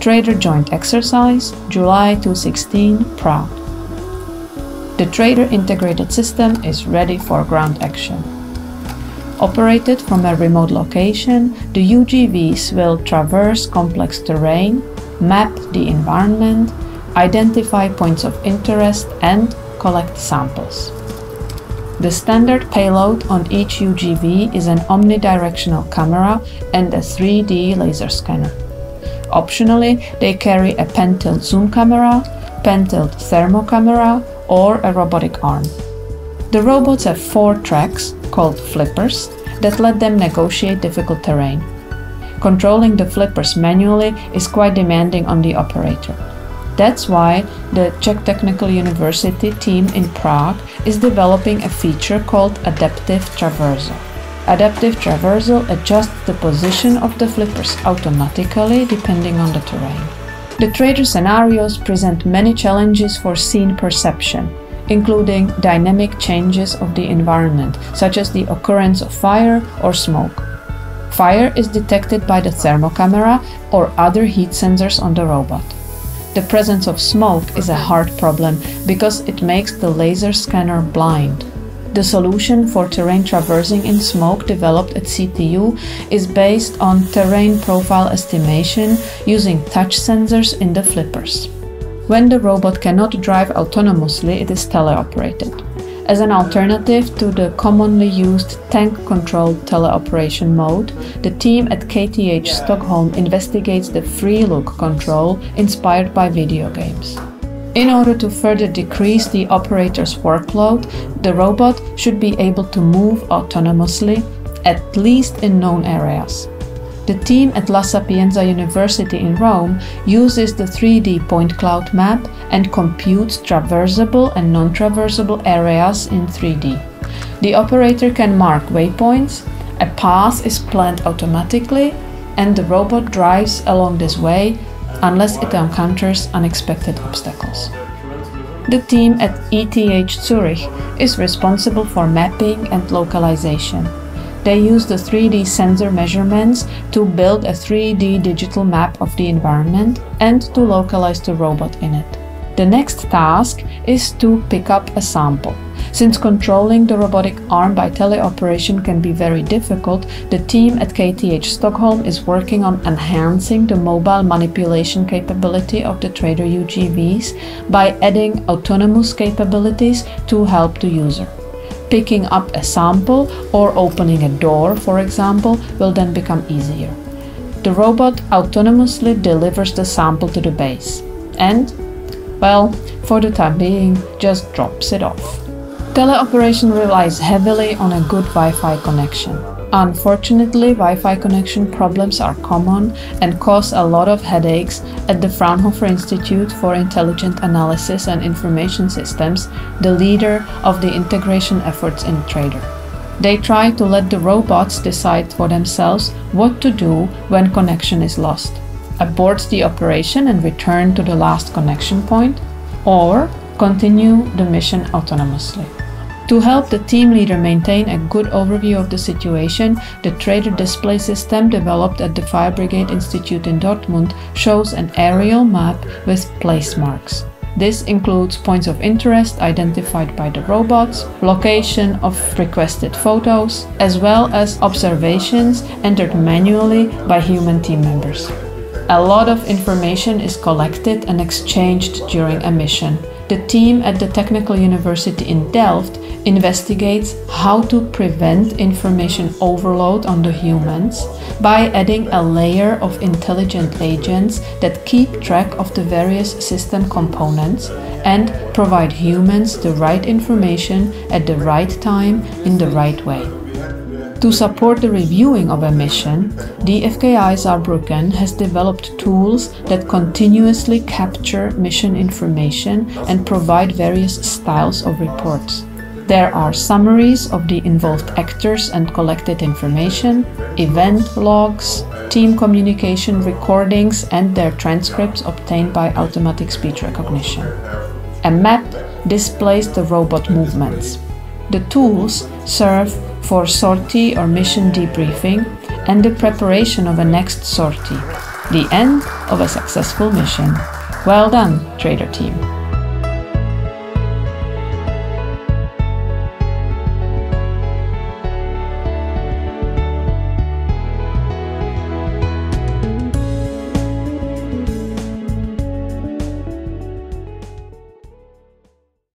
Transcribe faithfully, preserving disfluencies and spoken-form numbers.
TRADR Joint Exercise, July twenty sixteen, Prague. The TRADR integrated system is ready for ground action. Operated from a remote location, the U G Vs will traverse complex terrain, map the environment, identify points of interest and collect samples. The standard payload on each U G V is an omnidirectional camera and a three D laser scanner. Optionally, they carry a pen-tilt zoom camera, pen-tilt thermo camera or a robotic arm. The robots have four tracks, called flippers, that let them negotiate difficult terrain. Controlling the flippers manually is quite demanding on the operator. That's why the Czech Technical University team in Prague is developing a feature called Adaptive Traversal. Adaptive Traversal adjusts the position of the flippers automatically depending on the terrain. The TRADR scenarios present many challenges for scene perception, including dynamic changes of the environment, such as the occurrence of fire or smoke. Fire is detected by the thermocamera or other heat sensors on the robot. The presence of smoke is a hard problem because it makes the laser scanner blind. The solution for terrain traversing in smoke developed at C T U is based on terrain profile estimation using touch sensors in the flippers. When the robot cannot drive autonomously, it is teleoperated, as an alternative to the commonly used tank-controlled teleoperation mode. The team at K T H Stockholm investigates the free-look control inspired by video games. In order to further decrease the operator's workload, the robot should be able to move autonomously, at least in known areas. The team at La Sapienza University in Rome uses the three D point cloud map and computes traversable and non-traversable areas in three D. The operator can mark waypoints, a path is planned automatically, and the robot drives along this way unless it encounters unexpected obstacles. The team at E T H Zurich is responsible for mapping and localization. They use the three D sensor measurements to build a three D digital map of the environment and to localize the robot in it. The next task is to pick up a sample. Since controlling the robotic arm by teleoperation can be very difficult, the team at K T H Stockholm is working on enhancing the mobile manipulation capability of the TRADR U G Vs by adding autonomous capabilities to help the user. Picking up a sample or opening a door, for example, will then become easier. The robot autonomously delivers the sample to the base and, well, for the time being, just drops it off. Teleoperation relies heavily on a good Wi-Fi connection. Unfortunately, Wi-Fi connection problems are common and cause a lot of headaches at the Fraunhofer Institute for Intelligent Analysis and Information Systems, the leader of the integration efforts in TRADR. They try to let the robots decide for themselves what to do when connection is lost, abort the operation and return to the last connection point, or continue the mission autonomously. To help the team leader maintain a good overview of the situation, the TRADR display system developed at the Fire Brigade Institute in Dortmund shows an aerial map with place marks. This includes points of interest identified by the robots, location of requested photos, as well as observations entered manually by human team members. A lot of information is collected and exchanged during a mission. The team at the Technical University in Delft investigates how to prevent information overload on the humans by adding a layer of intelligent agents that keep track of the various system components and provide humans the right information at the right time in the right way. To support the reviewing of a mission, D F K I Saarbrücken has developed tools that continuously capture mission information and provide various styles of reports. There are summaries of the involved actors and collected information, event logs, team communication recordings and their transcripts obtained by automatic speech recognition. A map displays the robot movements. The tools serve for sortie or mission debriefing and the preparation of a next sortie. The end of a successful mission. Well done, TRADR team!